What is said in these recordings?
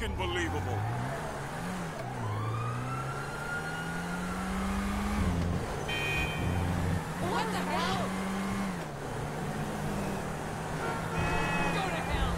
fucking believable. What the hell? Go to hell.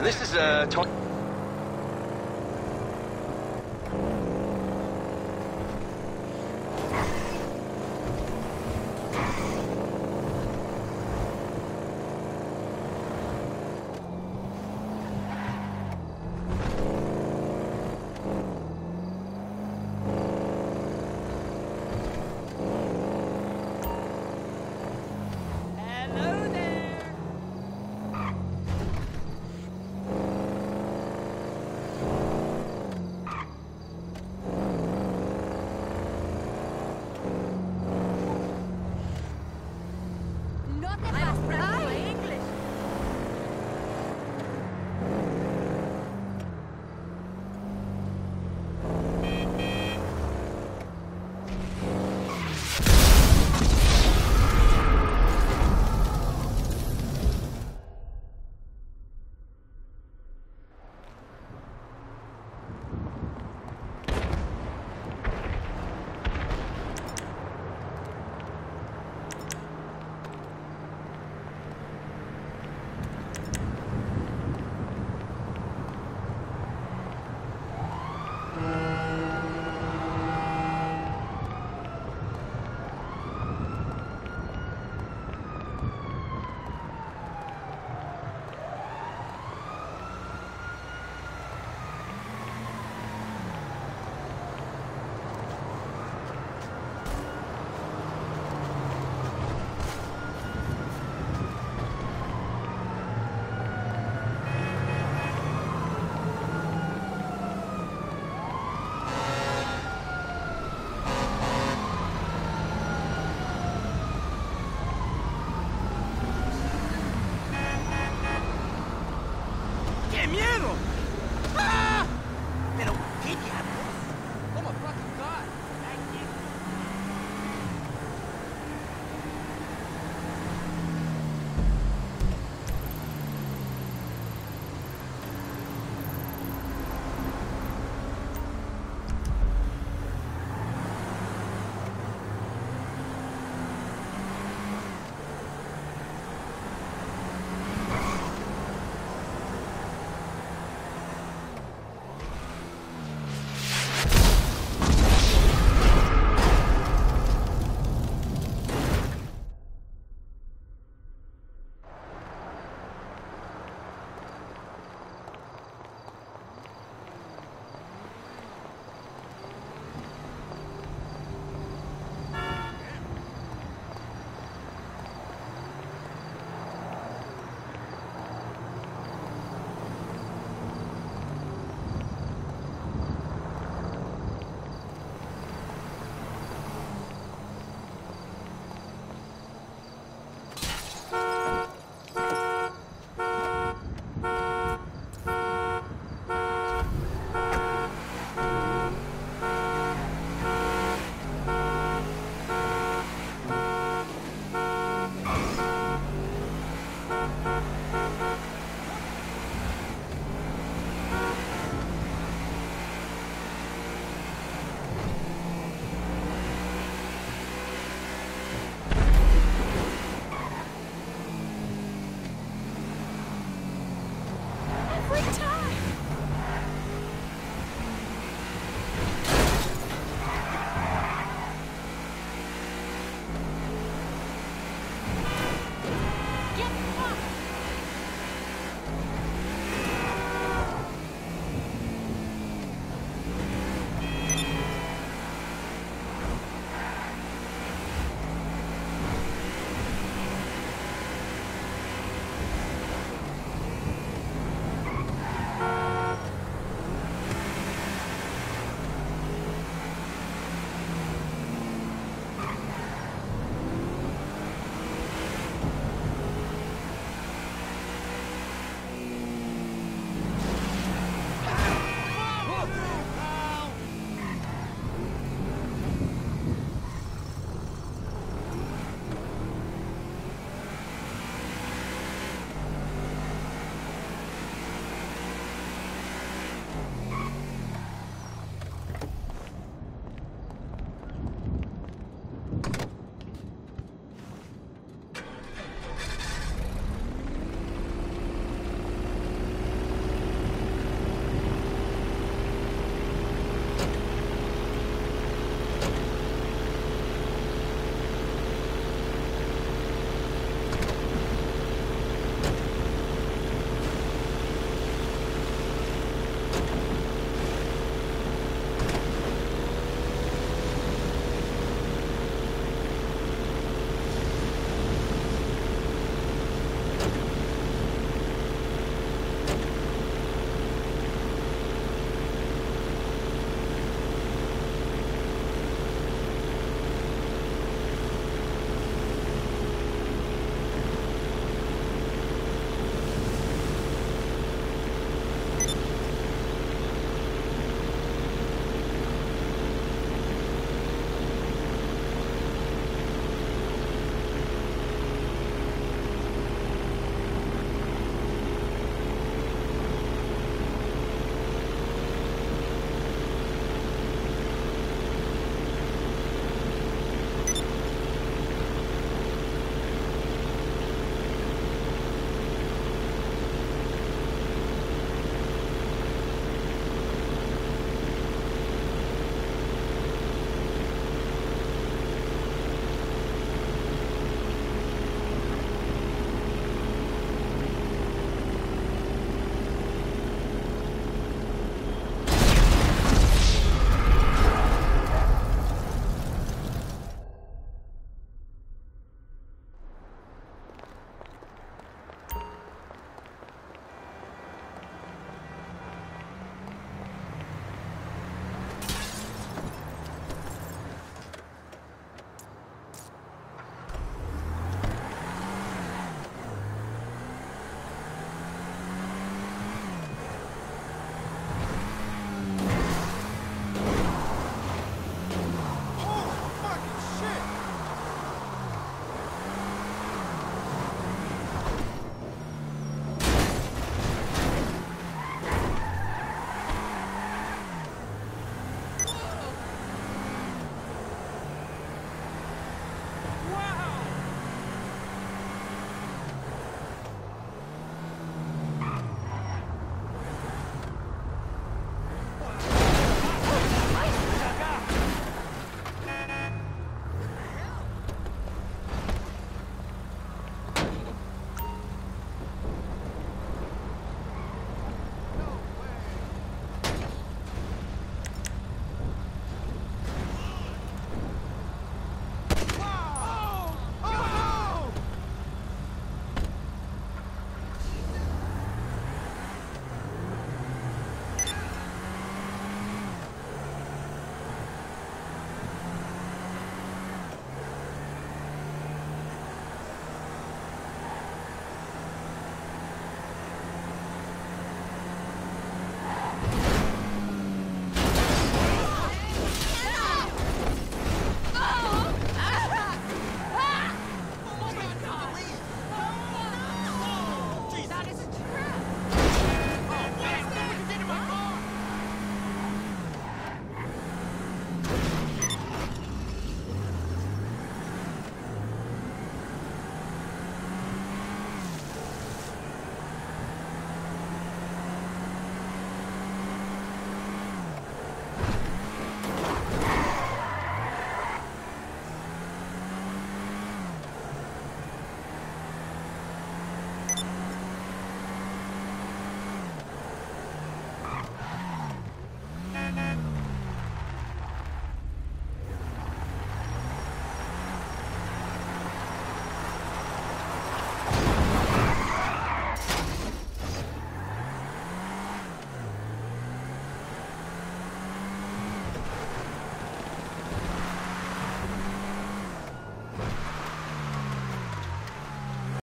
Listen, this is Tony.